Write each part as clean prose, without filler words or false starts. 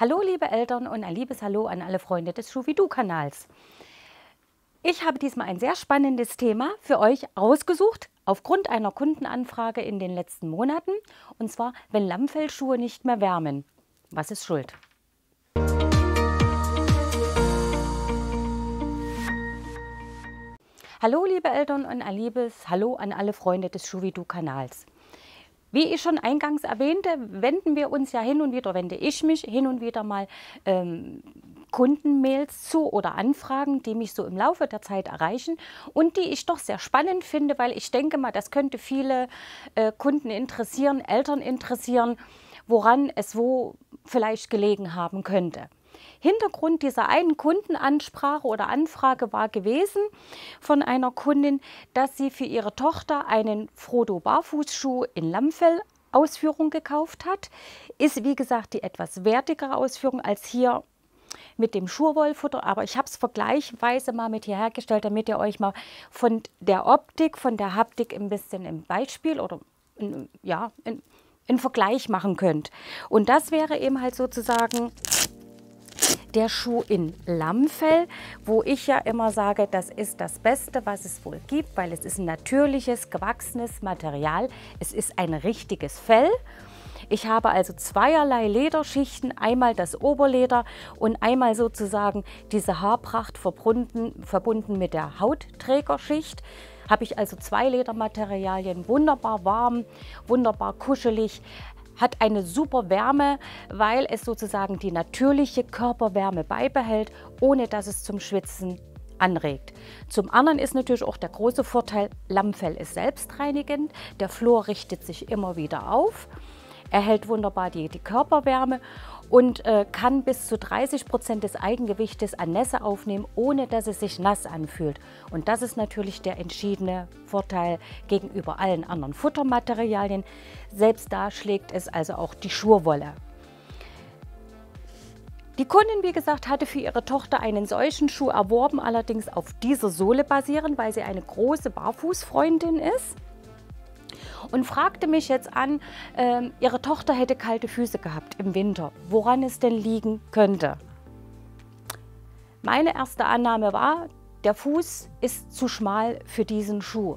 Hallo liebe Eltern und ein liebes Hallo an alle Freunde des Schuhvidu-Kanals. Ich habe diesmal ein sehr spannendes Thema für euch ausgesucht, aufgrund einer Kundenanfrage in den letzten Monaten, und zwar, wenn Lammfellschuhe nicht mehr wärmen. Was ist schuld? Hallo liebe Eltern und ein liebes Hallo an alle Freunde des Schuhvidu-Kanals. Wie ich schon eingangs erwähnte, wenden wir uns ja hin und wieder, wende ich mich hin und wieder mal Kundenmails zu oder Anfragen, die mich so im Laufe der Zeit erreichen und die ich doch sehr spannend finde, weil ich denke mal, das könnte viele Kunden interessieren, Eltern interessieren, woran es wo vielleicht gelegen haben könnte. Hintergrund dieser einen Kundenansprache oder Anfrage war gewesen von einer Kundin, dass sie für ihre Tochter einen Frodo-Barfußschuh in Lammfell-Ausführung gekauft hat. Ist, wie gesagt, die etwas wertigere Ausführung als hier mit dem Schurwollfutter, aber ich habe es vergleichsweise mal mit hier hergestellt, damit ihr euch mal von der Optik, von der Haptik ein bisschen im Beispiel oder ja, in Vergleich machen könnt. Und das wäre eben halt sozusagen der Schuh in Lammfell, wo ich ja immer sage, das ist das Beste, was es wohl gibt, weil es ist ein natürliches, gewachsenes Material. Es ist ein richtiges Fell. Ich habe also zweierlei Lederschichten, einmal das Oberleder und einmal sozusagen diese Haarpracht verbunden mit der Hautträgerschicht. Habe ich also zwei Ledermaterialien, wunderbar warm, wunderbar kuschelig, hat eine super Wärme, weil es sozusagen die natürliche Körperwärme beibehält, ohne dass es zum Schwitzen anregt. Zum anderen ist natürlich auch der große Vorteil, Lammfell ist selbstreinigend, der Flor richtet sich immer wieder auf, er hält wunderbar die Körperwärme und kann bis zu 30% des Eigengewichtes an Nässe aufnehmen, ohne dass es sich nass anfühlt. Und das ist natürlich der entschiedene Vorteil gegenüber allen anderen Futtermaterialien. Selbst da schlägt es also auch die Schurwolle. Die Kundin, wie gesagt, hatte für ihre Tochter einen solchen Schuh erworben, allerdings auf dieser Sohle basierend, weil sie eine große Barfußfreundin ist. Und fragte mich jetzt an, ihre Tochter hätte kalte Füße gehabt im Winter, woran es denn liegen könnte. Meine erste Annahme war, der Fuß ist zu schmal für diesen Schuh.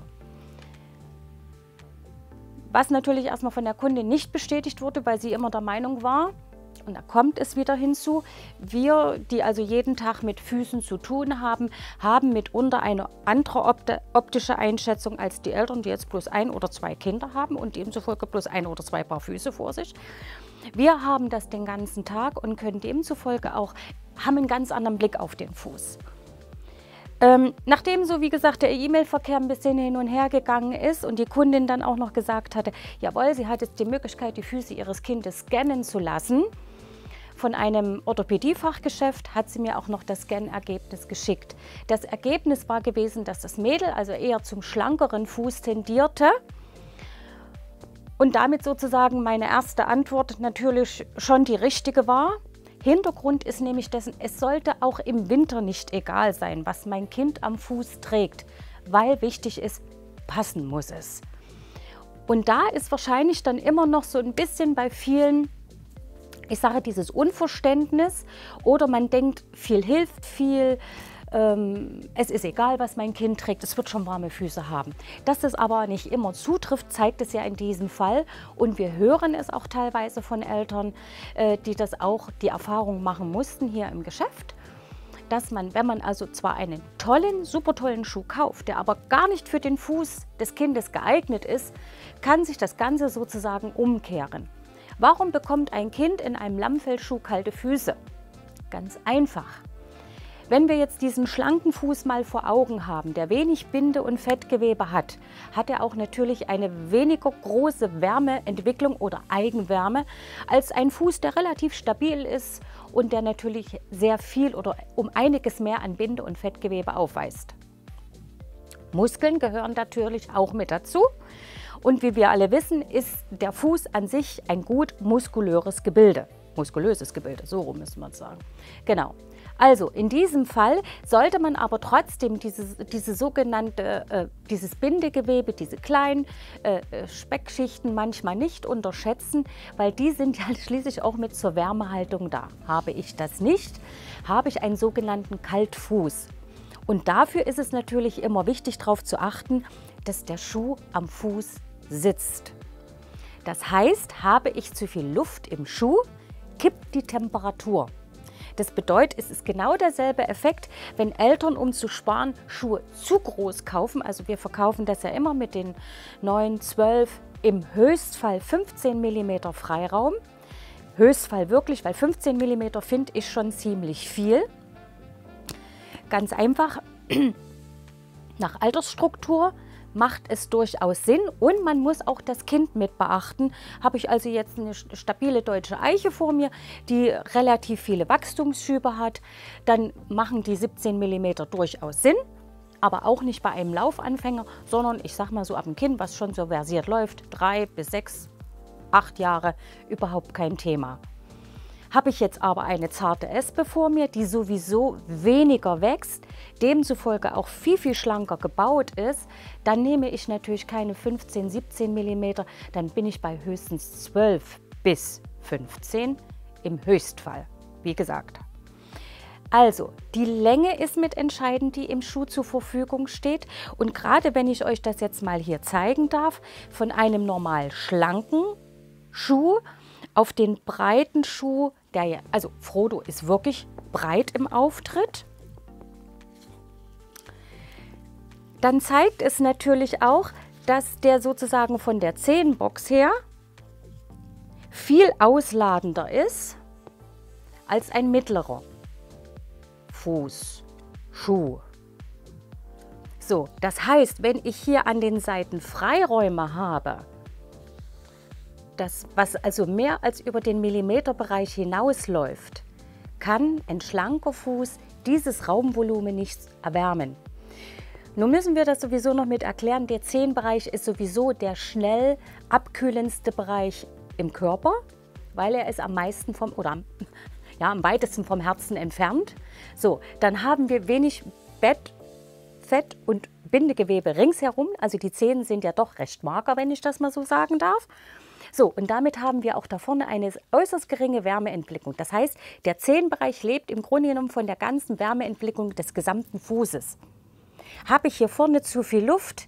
Was natürlich erstmal von der Kundin nicht bestätigt wurde, weil sie immer der Meinung war, und da kommt es wieder hinzu, wir, die also jeden Tag mit Füßen zu tun haben, haben mitunter eine andere optische Einschätzung als die Eltern, die jetzt bloß ein oder zwei Kinder haben und demzufolge bloß ein oder zwei Paar Füße vor sich. Wir haben das den ganzen Tag und können demzufolge auch, haben einen ganz anderen Blick auf den Fuß. Nachdem so, wie gesagt, der E-Mail-Verkehr ein bisschen hin und her gegangen ist und die Kundin dann auch noch gesagt hatte, jawohl, sie hat jetzt die Möglichkeit, die Füße ihres Kindes scannen zu lassen, von einem Orthopädie-Fachgeschäft hat sie mir auch noch das Scan-Ergebnis geschickt. Das Ergebnis war gewesen, dass das Mädel also eher zum schlankeren Fuß tendierte und damit sozusagen meine erste Antwort natürlich schon die richtige war. Hintergrund ist nämlich dessen, es sollte auch im Winter nicht egal sein, was mein Kind am Fuß trägt, weil wichtig ist, passen muss es. Und da ist wahrscheinlich dann immer noch so ein bisschen bei vielen, ich sage, dieses Unverständnis, oder man denkt, viel hilft viel, es ist egal, was mein Kind trägt, es wird schon warme Füße haben. Dass das aber nicht immer zutrifft, zeigt es ja in diesem Fall. Und wir hören es auch teilweise von Eltern, die das auch die Erfahrung machen mussten hier im Geschäft, dass man, wenn man also zwar einen tollen, super tollen Schuh kauft, der aber gar nicht für den Fuß des Kindes geeignet ist, kann sich das Ganze sozusagen umkehren. Warum bekommt ein Kind in einem Lammfellschuh kalte Füße? Ganz einfach. Wenn wir jetzt diesen schlanken Fuß mal vor Augen haben, der wenig Binde- und Fettgewebe hat, hat er auch natürlich eine weniger große Wärmeentwicklung oder Eigenwärme als ein Fuß, der relativ stabil ist und der natürlich sehr viel oder um einiges mehr an Binde- und Fettgewebe aufweist. Muskeln gehören natürlich auch mit dazu. Und wie wir alle wissen, ist der Fuß an sich ein gut muskulöres Gebilde. muskulöses Gebilde, so rum müssen wir sagen. Genau. Also in diesem Fall sollte man aber trotzdem dieses Bindegewebe, diese kleinen Speckschichten manchmal nicht unterschätzen, weil die sind ja schließlich auch mit zur Wärmehaltung da. Habe ich das nicht, habe ich einen sogenannten Kaltfuß. Und dafür ist es natürlich immer wichtig, darauf zu achten, dass der Schuh am Fuß sitzt. Das heißt, habe ich zu viel Luft im Schuh, kippt die Temperatur. Das bedeutet, es ist genau derselbe Effekt, wenn Eltern, um zu sparen, Schuhe zu groß kaufen. Also wir verkaufen das ja immer mit den 9, 12, im Höchstfall 15 mm Freiraum. Höchstfall wirklich, weil 15 mm finde ich schon ziemlich viel. Ganz einfach, nach Altersstruktur macht es durchaus Sinn und man muss auch das Kind mit beachten. Habe ich also jetzt eine stabile deutsche Eiche vor mir, die relativ viele Wachstumsschübe hat, dann machen die 17 mm durchaus Sinn, aber auch nicht bei einem Laufanfänger, sondern ich sag mal so ab dem Kind, was schon so versiert läuft, 3 bis 6, 8 Jahre, überhaupt kein Thema. Habe ich jetzt aber eine zarte Espe vor mir, die sowieso weniger wächst, demzufolge auch viel, viel schlanker gebaut ist, dann nehme ich natürlich keine 15, 17 mm, dann bin ich bei höchstens 12 bis 15 im Höchstfall, wie gesagt. Also, die Länge ist mit entscheidend, die im Schuh zur Verfügung steht. Und gerade wenn ich euch das jetzt mal hier zeigen darf, von einem normal schlanken Schuh auf den breiten Schuh, der ja, also Frodo ist wirklich breit im Auftritt. Dann zeigt es natürlich auch, dass der sozusagen von der Zehenbox her viel ausladender ist als ein mittlerer Fuß, Schuh. So, das heißt, wenn ich hier an den Seiten Freiräume habe, das, was also mehr als über den Millimeterbereich hinausläuft, kann ein schlanker Fuß dieses Raumvolumen nicht erwärmen. Nun müssen wir das sowieso noch mit erklären, der Zehenbereich ist sowieso der schnell abkühlendste Bereich im Körper, weil er ist am meisten vom, oder am weitesten vom Herzen entfernt. So, dann haben wir wenig Bett, Fett und Bindegewebe ringsherum, also die Zehen sind ja doch recht mager, wenn ich das mal so sagen darf. So, und damit haben wir auch da vorne eine äußerst geringe Wärmeentwicklung. Das heißt, der Zehenbereich lebt im Grunde genommen von der ganzen Wärmeentwicklung des gesamten Fußes. Habe ich hier vorne zu viel Luft,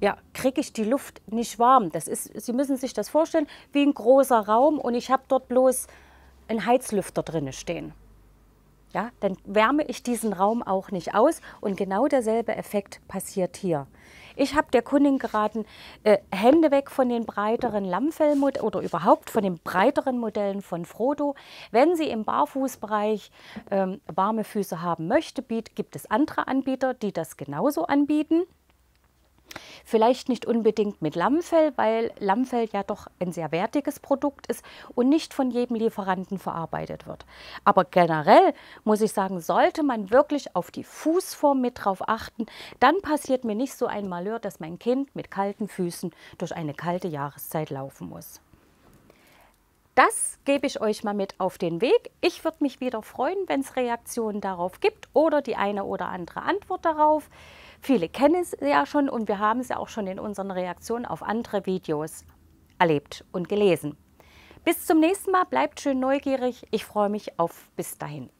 ja, kriege ich die Luft nicht warm. Das ist, Sie müssen sich das vorstellen, wie ein großer Raum und ich habe dort bloß einen Heizlüfter drin stehen. Ja, dann wärme ich diesen Raum auch nicht aus und genau derselbe Effekt passiert hier. Ich habe der Kundin geraten, Hände weg von den breiteren Lammfellmodellen oder überhaupt von den breiteren Modellen von Frodo. Wenn sie im Barfußbereich warme Füße haben möchte, gibt es andere Anbieter, die das genauso anbieten. Vielleicht nicht unbedingt mit Lammfell, weil Lammfell ja doch ein sehr wertiges Produkt ist und nicht von jedem Lieferanten verarbeitet wird. Aber generell muss ich sagen, sollte man wirklich auf die Fußform mit drauf achten, dann passiert mir nicht so ein Malheur, dass mein Kind mit kalten Füßen durch eine kalte Jahreszeit laufen muss. Das gebe ich euch mal mit auf den Weg. Ich würde mich wieder freuen, wenn es Reaktionen darauf gibt oder die eine oder andere Antwort darauf. Viele kennen es ja schon und wir haben es ja auch schon in unseren Reaktionen auf andere Videos erlebt und gelesen. Bis zum nächsten Mal, bleibt schön neugierig. Ich freue mich auf bis dahin.